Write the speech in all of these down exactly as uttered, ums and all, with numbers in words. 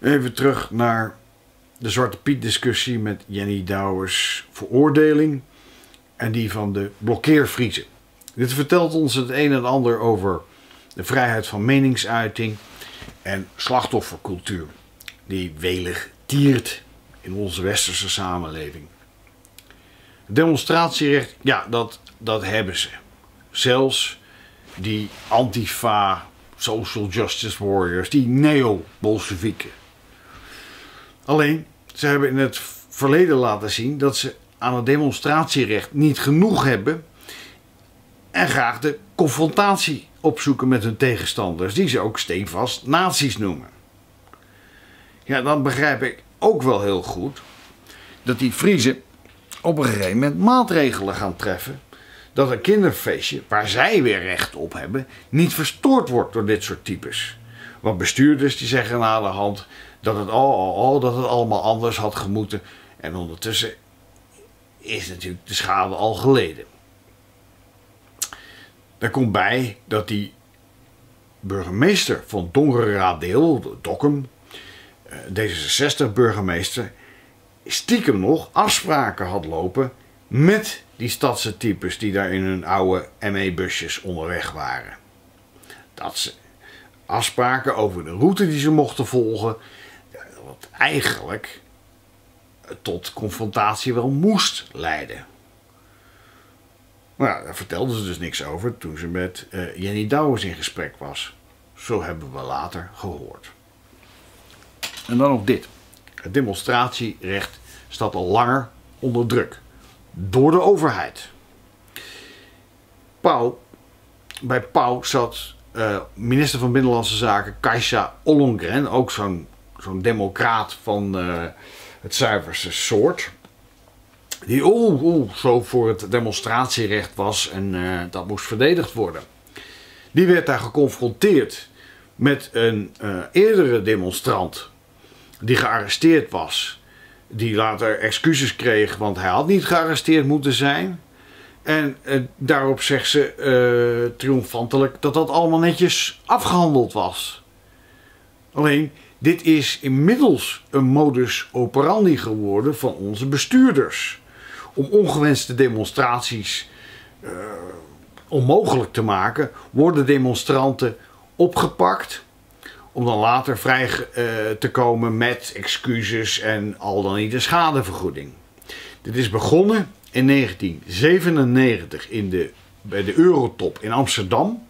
Even terug naar de Zwarte Piet discussie met Jenny Douwes veroordeling en die van de blokkeerfriezen. Dit vertelt ons het een en ander over de vrijheid van meningsuiting en slachtoffercultuur die welig tiert in onze westerse samenleving. Demonstratierecht, ja, dat, dat hebben ze. Zelfs die Antifa, social justice warriors, die neo-bolsjewieken. Alleen, ze hebben in het verleden laten zien dat ze aan het demonstratierecht niet genoeg hebben en graag de confrontatie opzoeken met hun tegenstanders, die ze ook steenvast nazi's noemen. Ja, dan begrijp ik ook wel heel goed dat die Friezen op een gegeven moment maatregelen gaan treffen dat een kinderfeestje, waar zij weer recht op hebben, niet verstoord wordt door dit soort types. Want bestuurders die zeggen aan de hand dat het, oh, oh, oh, dat het allemaal anders had gemoeten. En ondertussen is natuurlijk de schade al geleden. Daar komt bij dat die burgemeester van Dongeradeel, Dokkum, D zesenzestig burgemeester, stiekem nog afspraken had lopen met die stadse types die daar in hun oude M E busjes onderweg waren. Dat ze afspraken over de route die ze mochten volgen, wat eigenlijk tot confrontatie wel moest leiden. Maar daar vertelden ze dus niks over toen ze met Jenny Douwes in gesprek was. Zo hebben we later gehoord. En dan nog dit. Het demonstratierecht staat al langer onder druk. Door de overheid. Pauw, bij Pauw zat uh, minister van Binnenlandse Zaken Kajsa Ollongren. Ook zo'n zo'n democraat van uh, het zuiverste soort. Die oeh, oeh, zo voor het demonstratierecht was en uh, dat moest verdedigd worden. Die werd daar geconfronteerd met een uh, eerdere demonstrant die gearresteerd was. Die later excuses kreeg, want hij had niet gearresteerd moeten zijn. En eh, daarop zegt ze eh, triomfantelijk dat dat allemaal netjes afgehandeld was. Alleen, dit is inmiddels een modus operandi geworden van onze bestuurders. Om ongewenste demonstraties eh, onmogelijk te maken, worden demonstranten opgepakt om dan later vrij uh, te komen met excuses en al dan niet een schadevergoeding. Dit is begonnen in negentien zevenennegentig in de, bij de Eurotop in Amsterdam.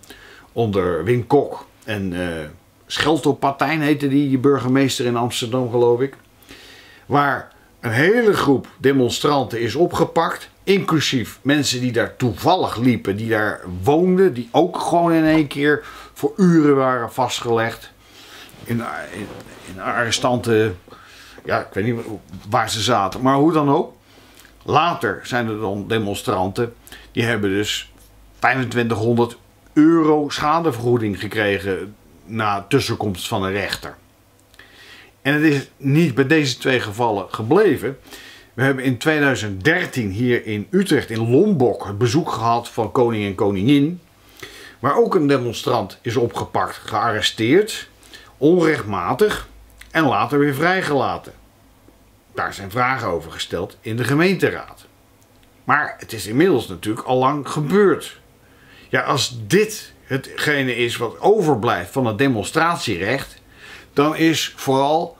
Onder Wim Kok en uh, Schelto Patijn heette die, die burgemeester in Amsterdam geloof ik. Waar een hele groep demonstranten is opgepakt. Inclusief mensen die daar toevallig liepen, die daar woonden. Die ook gewoon in één keer voor uren waren vastgelegd. In, in, in arrestanten, ja, ik weet niet waar ze zaten, maar hoe dan ook. Later zijn er dan demonstranten, die hebben dus vijfentwintighonderd euro schadevergoeding gekregen na tussenkomst van een rechter. En het is niet bij deze twee gevallen gebleven. We hebben in tweeduizend dertien hier in Utrecht, in Lombok, het bezoek gehad van koning en koningin, waar ook een demonstrant is opgepakt, gearresteerd, onrechtmatig en later weer vrijgelaten. Daar zijn vragen over gesteld in de gemeenteraad. Maar het is inmiddels natuurlijk al lang gebeurd. Ja, als dit hetgene is wat overblijft van het demonstratierecht, dan is vooral,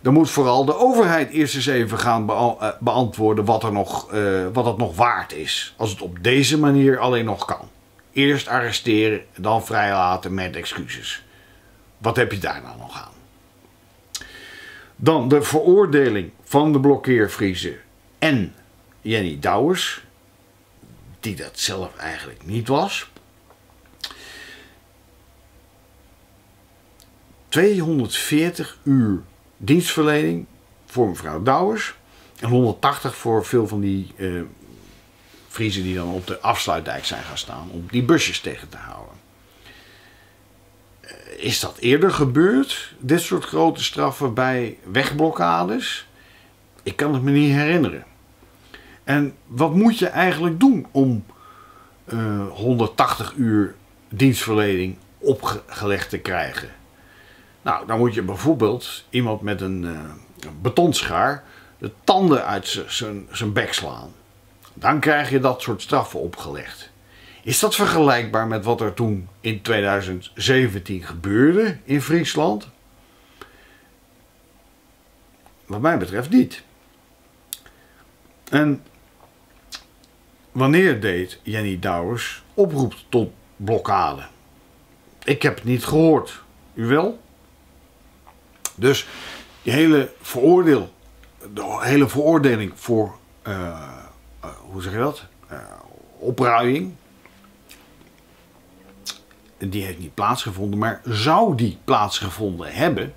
dan moet vooral de overheid eerst eens even gaan bea- beantwoorden wat er nog, uh, wat het nog waard is. Als het op deze manier alleen nog kan. Eerst arresteren, dan vrijlaten met excuses. Wat heb je daar nou nog aan? Dan de veroordeling van de blokkeerfriezen en Jenny Douwes, die dat zelf eigenlijk niet was. tweehonderdveertig uur dienstverlening voor mevrouw Douwes en honderdtachtig voor veel van die eh, Friezen die dan op de Afsluitdijk zijn gaan staan om die busjes tegen te houden. Is dat eerder gebeurd, dit soort grote straffen bij wegblokkades? Ik kan het me niet herinneren. En wat moet je eigenlijk doen om uh, honderdtachtig uur dienstverlening opgelegd te krijgen? Nou, dan moet je bijvoorbeeld iemand met een uh, betonschaar de tanden uit zijn bek slaan. Dan krijg je dat soort straffen opgelegd. Is dat vergelijkbaar met wat er toen in tweeduizend zeventien gebeurde in Friesland? Wat mij betreft niet. En wanneer deed Jenny Douwes oproep tot blokkade? Ik heb het niet gehoord. U wel? Dus die hele veroordeel, de hele veroordeling voor, uh, hoe zeg je dat, uh, opruiing, die heeft niet plaatsgevonden, maar zou die plaatsgevonden hebben,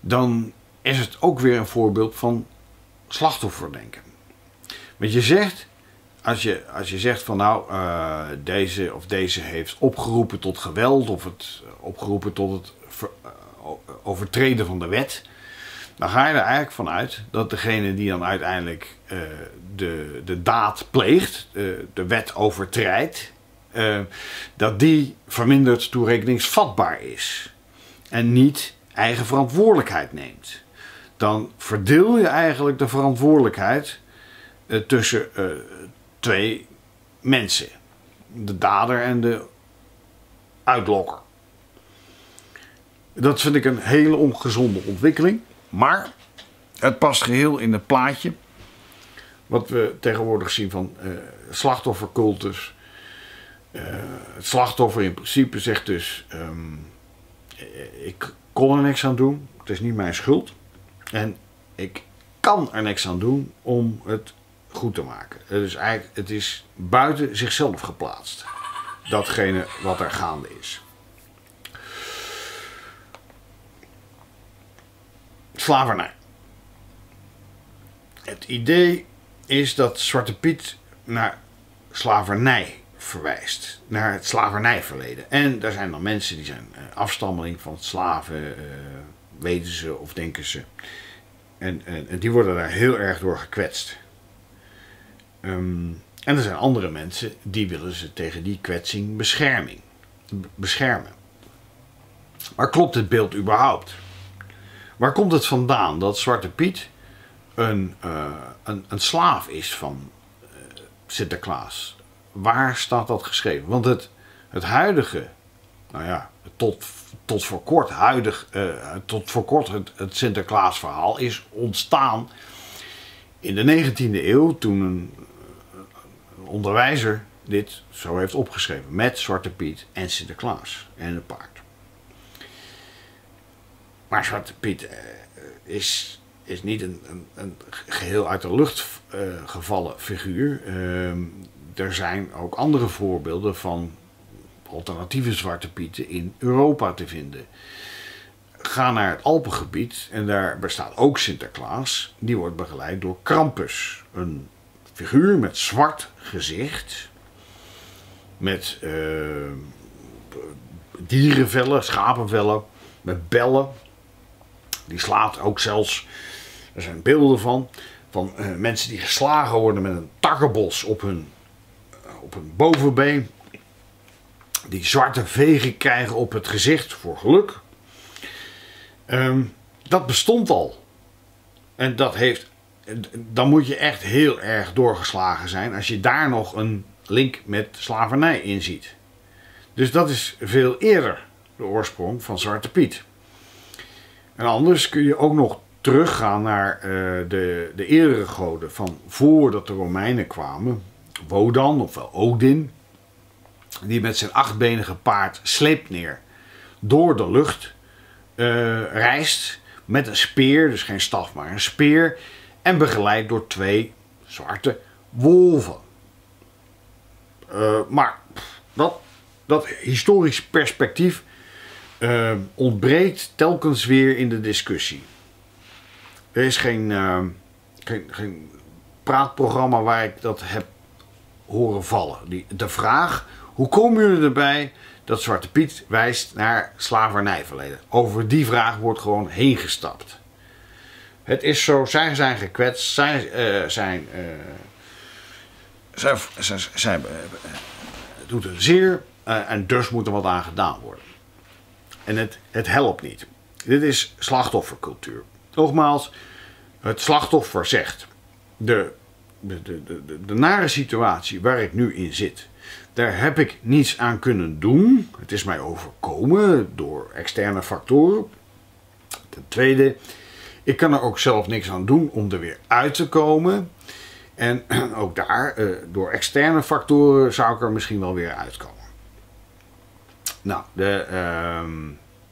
dan is het ook weer een voorbeeld van slachtofferdenken. Want je zegt, als je, als je zegt van nou, uh, deze of deze heeft opgeroepen tot geweld of het opgeroepen tot het ver, uh, overtreden van de wet, dan ga je er eigenlijk vanuit dat degene die dan uiteindelijk uh, de, de daad pleegt, uh, de wet overtrijdt, Uh, dat die verminderd toerekeningsvatbaar is en niet eigen verantwoordelijkheid neemt. Dan verdeel je eigenlijk de verantwoordelijkheid uh, tussen uh, twee mensen. De dader en de uitlokker. Dat vind ik een hele ongezonde ontwikkeling, maar het past geheel in het plaatje wat we tegenwoordig zien van uh, slachtoffercultus. Uh, het slachtoffer in principe zegt dus, um, ik kon er niks aan doen, het is niet mijn schuld. En ik kan er niks aan doen om het goed te maken. Dus eigenlijk, het is buiten zichzelf geplaatst, datgene wat er gaande is. Slavernij. Het idee is dat Zwarte Piet naar slavernij verwijst, naar het slavernijverleden. En daar zijn dan mensen die zijn afstammeling van slaven, uh, weten ze of denken ze. En, en, en die worden daar heel erg door gekwetst. Um, en er zijn andere mensen die willen ze tegen die kwetsing bescherming, beschermen. Maar klopt dit beeld überhaupt? Waar komt het vandaan dat Zwarte Piet een, uh, een, een slaaf is van uh, Sinterklaas? Waar staat dat geschreven? Want het, het huidige, nou ja, tot, tot voor kort, huidig, uh, tot voor kort het, het Sinterklaas verhaal is ontstaan in de negentiende eeuw toen een, een onderwijzer dit zo heeft opgeschreven met Zwarte Piet en Sinterklaas en het paard. Maar Zwarte Piet uh, is, is niet een, een, een geheel uit de lucht uh, gevallen figuur. Uh, Er zijn ook andere voorbeelden van alternatieve Zwarte Pieten in Europa te vinden. Ga naar het Alpengebied en daar bestaat ook Sinterklaas. Die wordt begeleid door Krampus. Een figuur met zwart gezicht. Met uh, dierenvellen, schapenvellen, met bellen. Die slaat ook zelfs, er zijn beelden van, van uh, mensen die geslagen worden met een takkenbos op hun op een bovenbeen, die zwarte vegen krijgen op het gezicht voor geluk. Um, dat bestond al. En dat heeft, dan moet je echt heel erg doorgeslagen zijn als je daar nog een link met slavernij in ziet. Dus dat is veel eerder de oorsprong van Zwarte Piet. En anders kun je ook nog teruggaan naar uh, de, de eerdere goden van voordat de Romeinen kwamen. Wodan, ofwel Odin, die met zijn achtbenige paard Sleipner door de lucht uh, reist met een speer, dus geen staf maar een speer, en begeleid door twee zwarte wolven. Uh, maar dat, dat historisch perspectief uh, ontbreekt telkens weer in de discussie. Er is geen, uh, geen, geen praatprogramma waar ik dat heb horen vallen. De vraag, hoe komen jullie erbij dat Zwarte Piet wijst naar slavernijverleden? Over die vraag wordt gewoon heen gestapt. Het is zo, zij zijn gekwetst, zij uh, zijn, uh, zij, zij, zij uh, doet een zeer uh, en dus moet er wat aan gedaan worden. En het, het helpt niet. Dit is slachtoffercultuur. Nogmaals, het slachtoffer zegt, de, de, de, de, de nare situatie waar ik nu in zit, daar heb ik niets aan kunnen doen. Het is mij overkomen door externe factoren. Ten tweede, ik kan er ook zelf niks aan doen om er weer uit te komen. En ook daar, door externe factoren zou ik er misschien wel weer uitkomen. Nou, de, uh,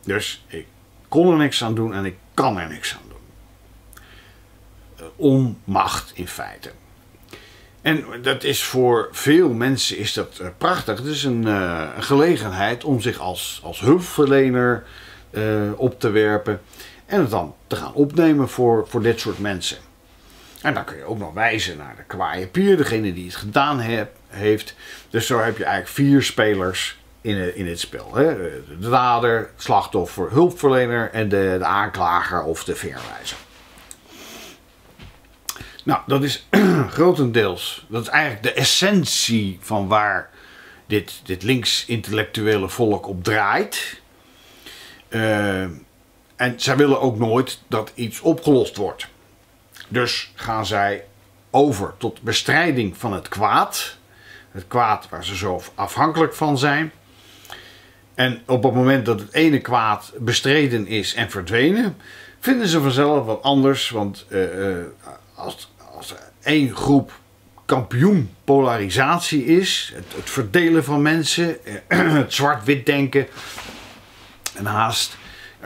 dus ik kon er niks aan doen en ik kan er niks aan doen. Onmacht in feite. En dat is voor veel mensen is dat prachtig. Het is een uh, gelegenheid om zich als, als hulpverlener uh, op te werpen. En het dan te gaan opnemen voor, voor dit soort mensen. En dan kun je ook nog wijzen naar de kwaaie pier, degene die het gedaan heb, heeft. Dus zo heb je eigenlijk vier spelers in, in het spel. Hè? De dader, het slachtoffer, hulpverlener en de, de aanklager of de veerwijzer. Nou, dat is grotendeels, dat is eigenlijk de essentie van waar dit, dit links-intellectuele volk op draait. Uh, en zij willen ook nooit dat iets opgelost wordt. Dus gaan zij over tot bestrijding van het kwaad. Het kwaad waar ze zo afhankelijk van zijn. En op het moment dat het ene kwaad bestreden is en verdwenen, vinden ze vanzelf wat anders. Want uh, als, als één groep kampioen polarisatie is, het, het verdelen van mensen, het zwart-wit denken en haast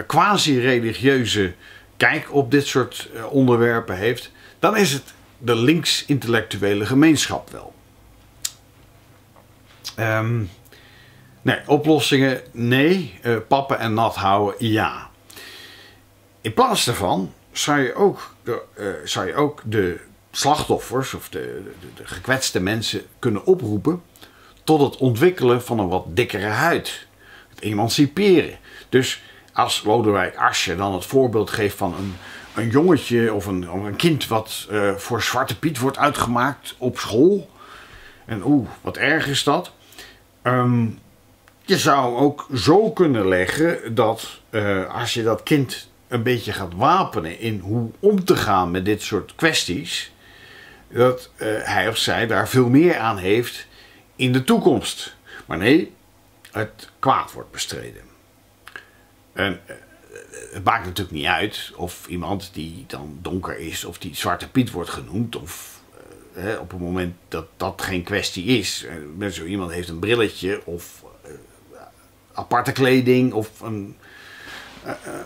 quasi-religieuze kijk op dit soort onderwerpen heeft, dan is het de links-intellectuele gemeenschap wel. Um, nee, oplossingen nee, uh, pappen en nat houden ja. In plaats daarvan zou je ook de, uh, zou je ook de slachtoffers of de, de, de gekwetste mensen kunnen oproepen tot het ontwikkelen van een wat dikkere huid. Het emanciperen. Dus als Lodewijk Asje dan het voorbeeld geeft van een, een jongetje of een, of een kind wat uh, voor Zwarte Piet wordt uitgemaakt op school. En oeh, wat erg is dat. Um, je zou ook zo kunnen leggen dat uh, als je dat kind een beetje gaat wapenen in hoe om te gaan met dit soort kwesties, dat uh, hij of zij daar veel meer aan heeft in de toekomst. Maar nee, het kwaad wordt bestreden. En het maakt natuurlijk niet uit of iemand die dan donker is of die Zwarte Piet wordt genoemd. Of eh, op het moment dat dat geen kwestie is. Zo iemand heeft een brilletje of eh, aparte kleding of een,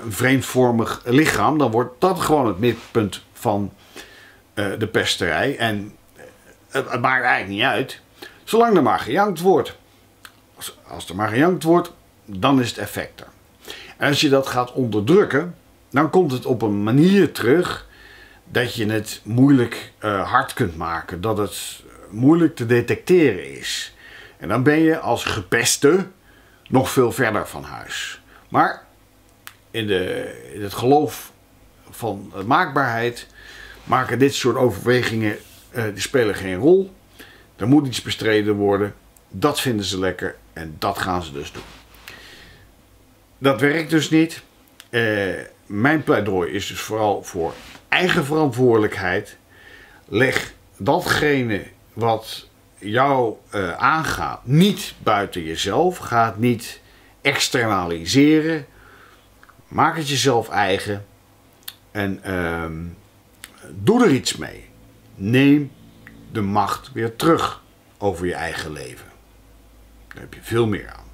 een vreemdvormig lichaam. Dan wordt dat gewoon het midpunt van eh, de pesterij. En het, het maakt eigenlijk niet uit. Zolang er maar gejankt wordt. Als, als er maar gejankt wordt, dan is het effect er. En als je dat gaat onderdrukken, dan komt het op een manier terug dat je het moeilijk uh, hard kunt maken. Dat het moeilijk te detecteren is. En dan ben je als gepeste nog veel verder van huis. Maar in, de, in het geloof van maakbaarheid maken dit soort overwegingen, uh, die spelen geen rol. Er moet iets bestreden worden. Dat vinden ze lekker en dat gaan ze dus doen. Dat werkt dus niet. Uh, mijn pleidooi is dus vooral voor eigen verantwoordelijkheid. Leg datgene wat jou uh, aangaat niet buiten jezelf. Ga het niet externaliseren. Maak het jezelf eigen. En uh, doe er iets mee. Neem de macht weer terug over je eigen leven. Daar heb je veel meer aan.